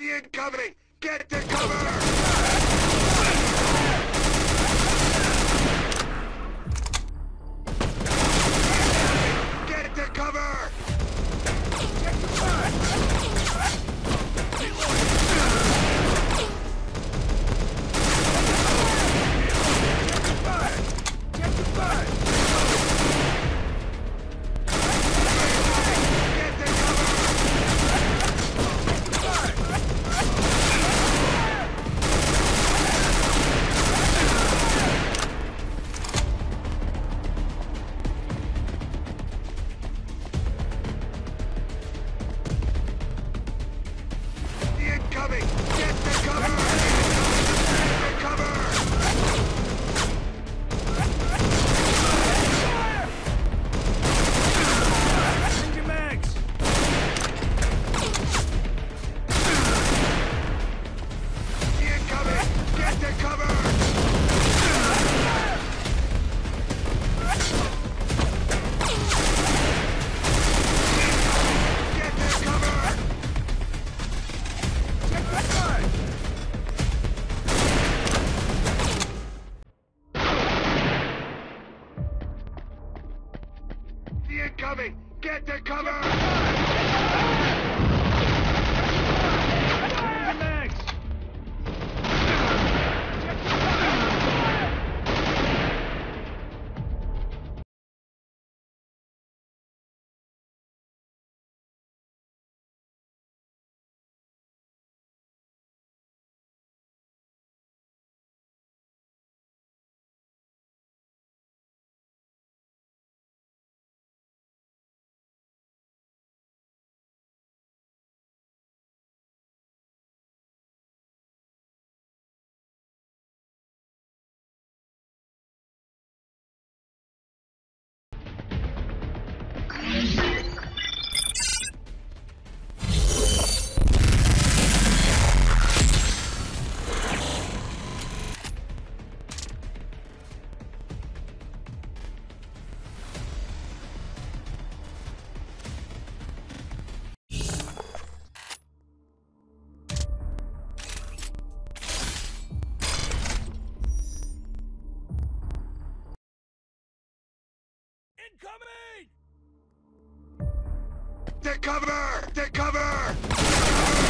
the incoming! Get to cover! Get to cover! Get to cover! Incoming! To cover! To cover! Get to cover!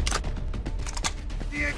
Incoming!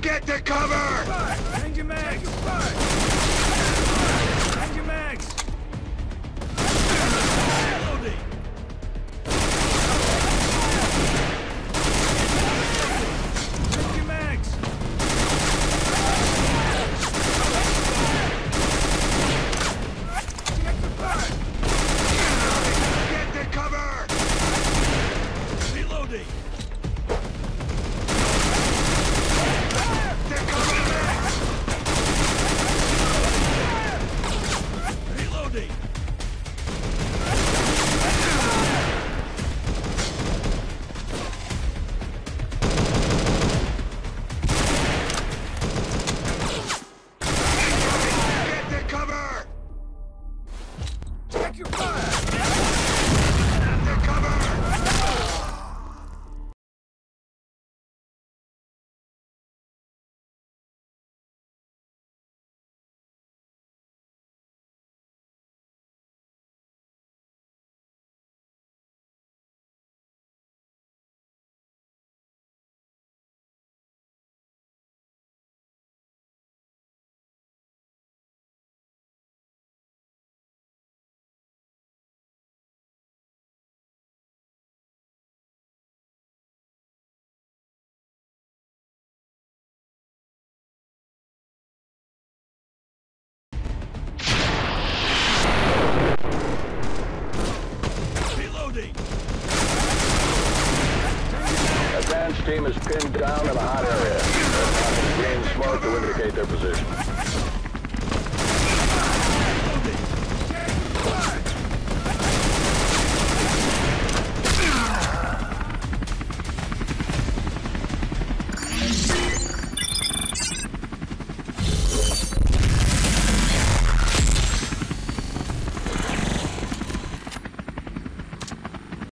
Get to cover! Hang your mags! Hang your mags! Reloading! Hang your mags! Get to cover! Reloading! building! Advance team is pinned down in a hot area. Green smoke to indicate their position.